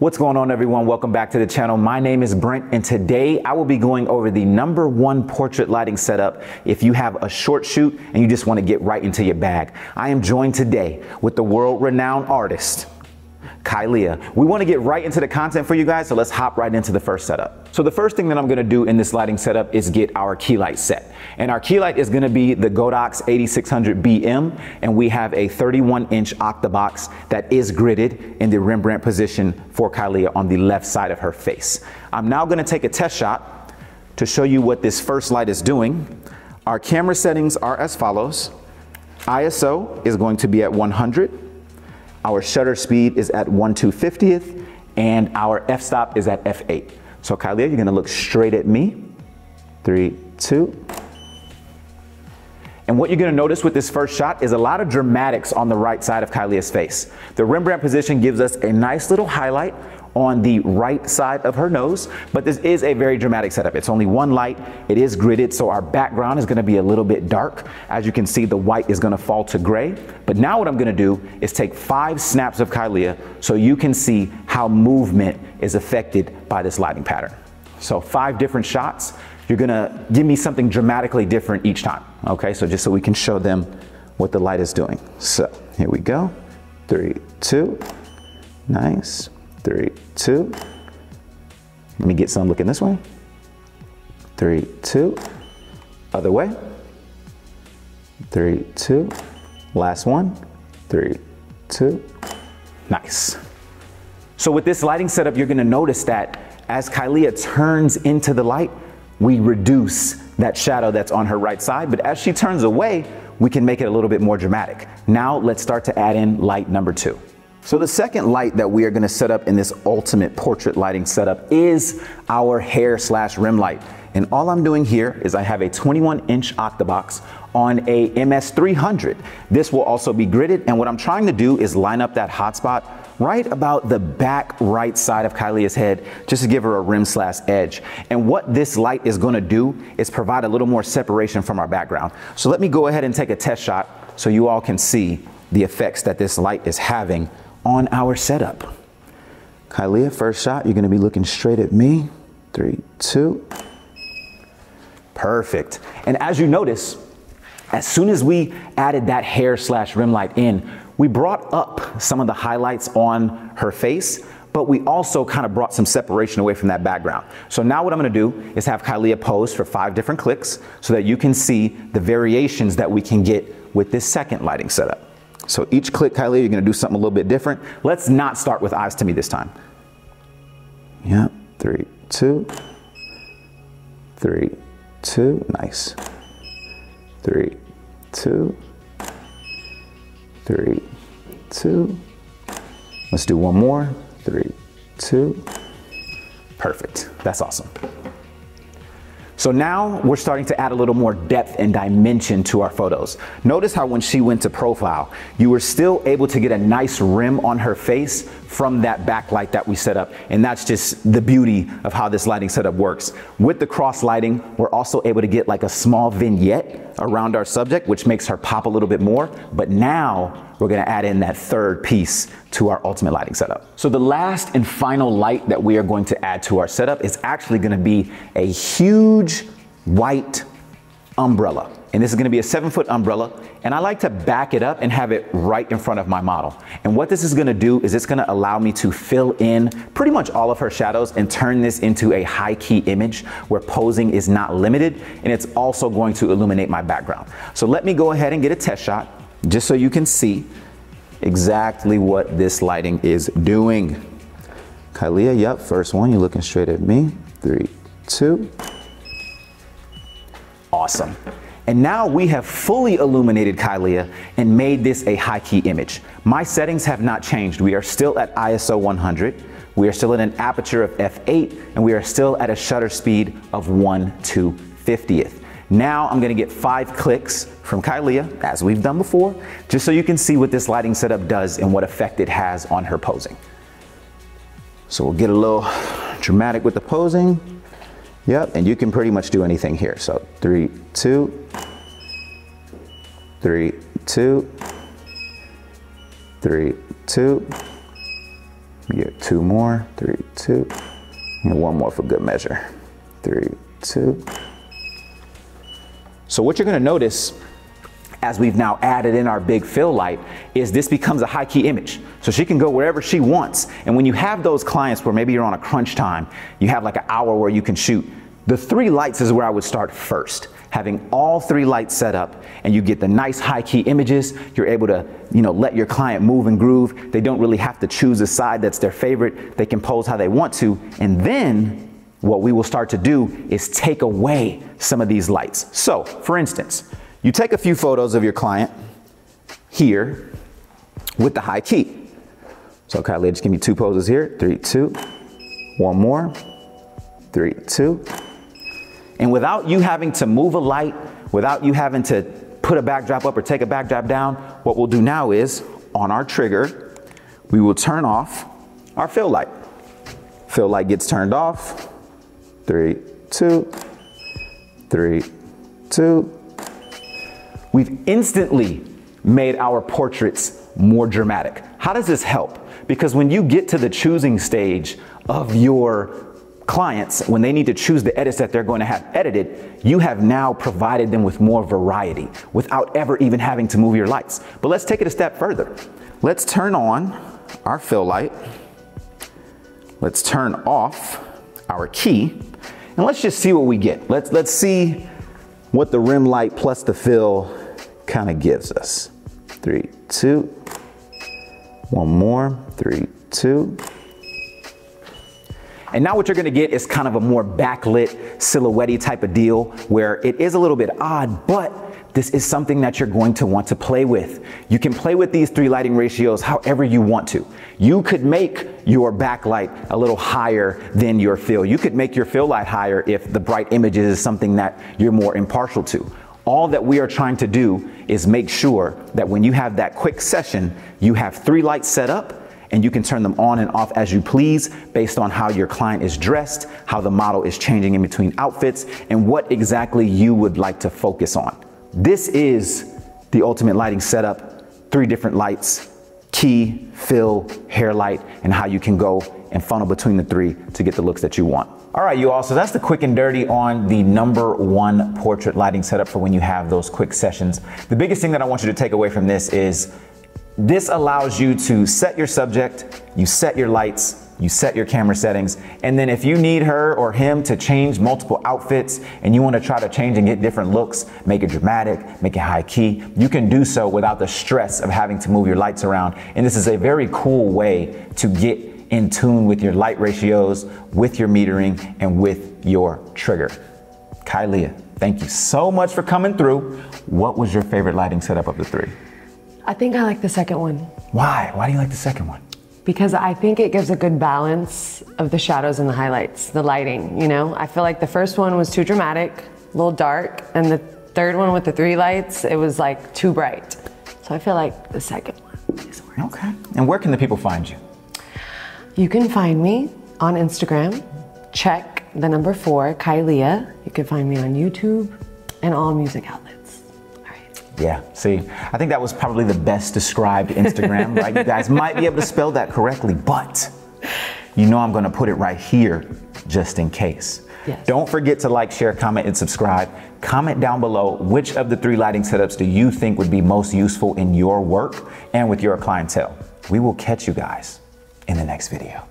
What's going on, everyone? Welcome back to the channel. My name is Brent, and today I will be going over the #1 portrait lighting setup if you have a short shoot and you just want to get right into your bag. I am joined today with the world-renowned artist, Kylea. We want to get right into the content for you guys, so let's hop right into the first setup. So the first thing that I'm going to do in this lighting setup is get our key light set. And our key light is going to be the Godox AD600BM, and we have a 31-inch Octabox that is gridded in the Rembrandt position for Kylea on the left side of her face. I'm now going to take a test shot to show you what this first light is doing. Our camera settings are as follows. ISO is going to be at 100. Our shutter speed is at 1/250th, and our f-stop is at f8. So Kylea, you're gonna look straight at me. 3, 2. And what you're gonna notice with this first shot is a lot of dramatics on the right side of Kylea's face. The Rembrandt position gives us a nice little highlight on the right side of her nose, but this is a very dramatic setup. It's only one light, it is gridded, so our background is gonna be a little bit dark. As you can see, the white is gonna fall to gray, but now what I'm gonna do is take 5 snaps of Kylea so you can see how movement is affected by this lighting pattern. So 5 different shots, you're gonna give me something dramatically different each time, okay? So just so we can show them what the light is doing. So here we go, 3, 2, nice. 3, 2. Let me get some looking this way. 3, 2. Other way. 3, 2. Last one. 3, 2. Nice. So with this lighting setup, you're gonna notice that as Kylea turns into the light, we reduce that shadow that's on her right side, but as she turns away, we can make it a little bit more dramatic. Now let's start to add in light #2. So the second light that we are gonna set up in this ultimate portrait lighting setup is our hair/rim light. And all I'm doing here is I have a 21-inch Octabox on a MS300. This will also be gridded, and what I'm trying to do is line up that hotspot right about the back right side of Kylea's head, just to give her a rim/edge. And what this light is gonna do is provide a little more separation from our background. So let me go ahead and take a test shot so you all can see the effects that this light is having on our setup. Kylea, first shot, you're gonna be looking straight at me. 3, 2. Perfect. And as you notice, as soon as we added that hair/rim light in, we brought up some of the highlights on her face, but we also kind of brought some separation away from that background. So now what I'm gonna do is have Kylea pose for 5 different clicks so that you can see the variations that we can get with this second lighting setup. So each click, Kylea, you're gonna do something a little bit different. Let's not start with eyes to me this time. Yeah, 3, 2. 3, 2, nice. 3, 2. 3, 2. Let's do one more. 3, 2. Perfect, that's awesome. So now we're starting to add a little more depth and dimension to our photos. Notice how when she went to profile, you were still able to get a nice rim on her face from that backlight that we set up. And that's just the beauty of how this lighting setup works. With the cross lighting, we're also able to get like a small vignette around our subject, which makes her pop a little bit more. But now, we're gonna add in that third piece to our ultimate lighting setup. So the last and final light that we are going to add to our setup is actually gonna be a huge white umbrella. And this is gonna be a 7-foot umbrella. And I like to back it up and have it right in front of my model. And what this is gonna do is it's gonna allow me to fill in pretty much all of her shadows and turn this into a high-key image where posing is not limited. And it's also going to illuminate my background. So let me go ahead and get a test shot, just so you can see exactly what this lighting is doing. Kylea, yep, first one, you're looking straight at me. 3, 2. Awesome. And now we have fully illuminated Kylea and made this a high-key image. My settings have not changed. We are still at ISO 100. We are still at an aperture of f8, and we are still at a shutter speed of 1/250th. Now I'm gonna get 5 clicks from Kylea, as we've done before, just so you can see what this lighting setup does and what effect it has on her posing. So we'll get a little dramatic with the posing. Yep, and you can pretty much do anything here. So 3, 2. 3, 2. 3, 2. Get two more, 3, 2, and one more for good measure. 3, 2. So what you're gonna notice as we've now added in our big fill light is this becomes a high key image. So she can go wherever she wants. And when you have those clients where maybe you're on a crunch time, you have like an hour where you can shoot, the 3 lights is where I would start first. Having all 3 lights set up, and you get the nice high key images. You're able to, you know, let your client move and groove. They don't really have to choose a side that's their favorite. They can pose how they want to. And then what we will start to do is take away some of these lights. So for instance, you take a few photos of your client here with the high key. So Kylea, just give me 2 poses here. 3, 2, one more, 3, 2. And without you having to move a light, without you having to put a backdrop up or take a backdrop down, what we'll do now is on our trigger, we will turn off our fill light. Fill light gets turned off. 3, 2, 3, 2. We've instantly made our portraits more dramatic. How does this help? Because when you get to the choosing stage of your clients, when they need to choose the edits that they're going to have edited, you have now provided them with more variety without ever even having to move your lights. But let's take it a step further. Let's turn on our fill light. Let's turn off our key, and let's just see what we get. Let's see what the rim light plus the fill kind of gives us. 3, 2, one more, 3, 2. And now what you're gonna get is kind of a more backlit, silhouette-y type of deal where it is a little bit odd, but this is something that you're going to want to play with. You can play with these 3 lighting ratios however you want to. You could make your backlight a little higher than your fill. You could make your fill light higher if the bright images is something that you're more impartial to. All that we are trying to do is make sure that when you have that quick session, you have 3 lights set up, and you can turn them on and off as you please based on how your client is dressed, how the model is changing in between outfits, and what exactly you would like to focus on. This is the ultimate lighting setup, 3 different lights, key, fill, hair light, and how you can go and funnel between the 3 to get the looks that you want. All right, you all, so that's the quick and dirty on the #1 portrait lighting setup for when you have those quick sessions. The biggest thing that I want you to take away from this is this allows you to set your subject, you set your lights, you set your camera settings, and then if you need her or him to change multiple outfits and you want to try to change and get different looks, make it dramatic, make it high key, you can do so without the stress of having to move your lights around. And this is a very cool way to get in tune with your light ratios, with your metering, and with your trigger. Kylea, thank you so much for coming through. What was your favorite lighting setup of the 3? I think I like the second one. Why? Why do you like the second one? Because I think it gives a good balance of the shadows and the highlights, the lighting, you know? I feel like the first one was too dramatic, a little dark, and the third one with the 3 lights, it was like too bright. So I feel like the second one is worse. Okay. And where can the people find you? You can find me on Instagram. Check the #4, Kylea. You can find me on YouTube and all music outlets. Yeah, see, I think that was probably the best described Instagram, right? You guys might be able to spell that correctly, but you know I'm gonna put it right here just in case. Yes. Don't forget to like, share, comment, and subscribe. Comment down below which of the 3 lighting setups do you think would be most useful in your work and with your clientele. We will catch you guys in the next video.